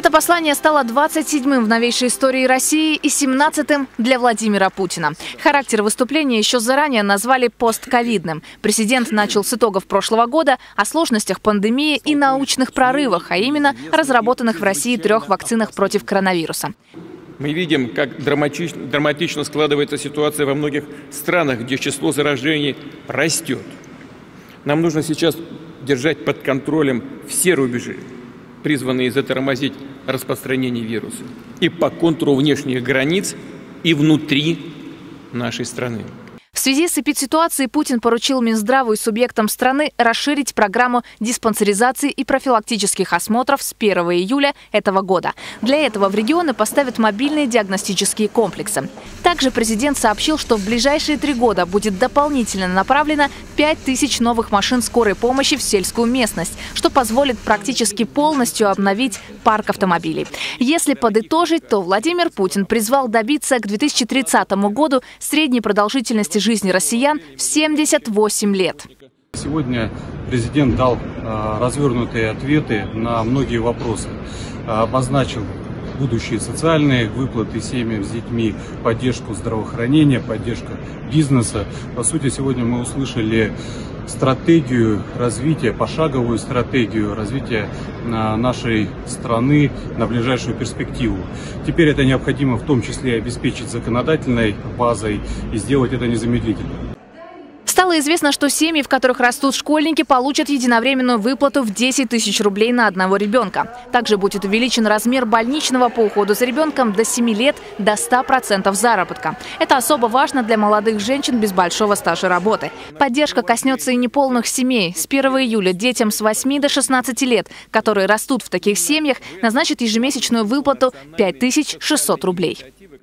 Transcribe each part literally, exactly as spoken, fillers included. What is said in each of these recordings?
Это послание стало двадцать седьмым в новейшей истории России и семнадцатым для Владимира Путина. Характер выступления еще заранее назвали постковидным. Президент начал с итогов прошлого года о сложностях пандемии и научных прорывах, а именно разработанных в России трех вакцинах против коронавируса. Мы видим, как драматично, драматично складывается ситуация во многих странах, где число заражений растет. Нам нужно сейчас держать под контролем все рубежи, призванные затормозить распространение вируса и по контуру внешних границ, и внутри нашей страны. В связи с эпидситуацией Путин поручил Минздраву и субъектам страны расширить программу диспансеризации и профилактических осмотров с первого июля этого года. Для этого в регионы поставят мобильные диагностические комплексы. Также президент сообщил, что в ближайшие три года будет дополнительно направлено пять тысяч новых машин скорой помощи в сельскую местность, что позволит практически полностью обновить парк автомобилей. Если подытожить, то Владимир Путин призвал добиться к две тысячи тридцатому году средней продолжительности жизни россиян в семьдесят восемь лет. Сегодня президент дал развернутые ответы на многие вопросы. Обозначил будущие социальные выплаты семьям с детьми, поддержку здравоохранения, поддержку бизнеса. По сути, сегодня мы услышали стратегию развития, пошаговую стратегию развития нашей страны на ближайшую перспективу. Теперь это необходимо в том числе обеспечить законодательной базой и сделать это незамедлительно. Стало известно, что семьи, в которых растут школьники, получат единовременную выплату в десять тысяч рублей на одного ребенка. Также будет увеличен размер больничного по уходу за ребенком до семи лет до ста процентов заработка. Это особо важно для молодых женщин без большого стажа работы. Поддержка коснется и неполных семей. С первого июля детям с восьми до шестнадцати лет, которые растут в таких семьях, назначат ежемесячную выплату пять тысяч шестьсот рублей.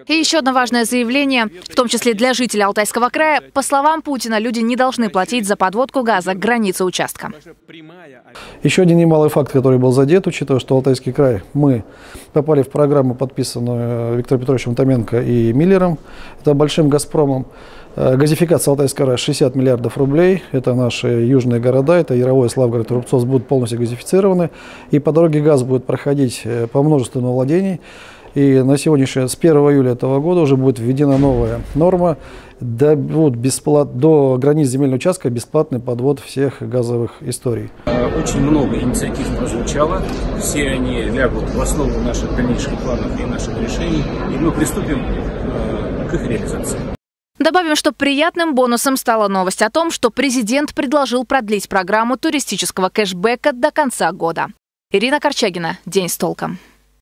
И еще одно важное заявление, в том числе для жителей Алтайского края. По словам Путина, люди не должны платить за подводку газа к границе участка. Еще один немалый факт, который был задет, учитывая, что Алтайский край, мы попали в программу, подписанную Виктором Петровичем Томенко и Миллером, это большим «Газпромом». Газификация Алтайского края шестьдесят миллиардов рублей. Это наши южные города, это Яровой, Славгород и Рубцов будут полностью газифицированы. И по дороге газ будет проходить по множественному владений. И на сегодняшний, с первого июля этого года уже будет введена новая норма. До, вот, бесплат, до границ земельного участка бесплатный подвод всех газовых историй. Очень много инициатив прозвучало. Все они лягут в основу наших дальнейших планов и наших решений. И мы приступим э, к их реализации. Добавим, что приятным бонусом стала новость о том, что президент предложил продлить программу туристического кэшбэка до конца года. Ирина Корчагина. День с толком.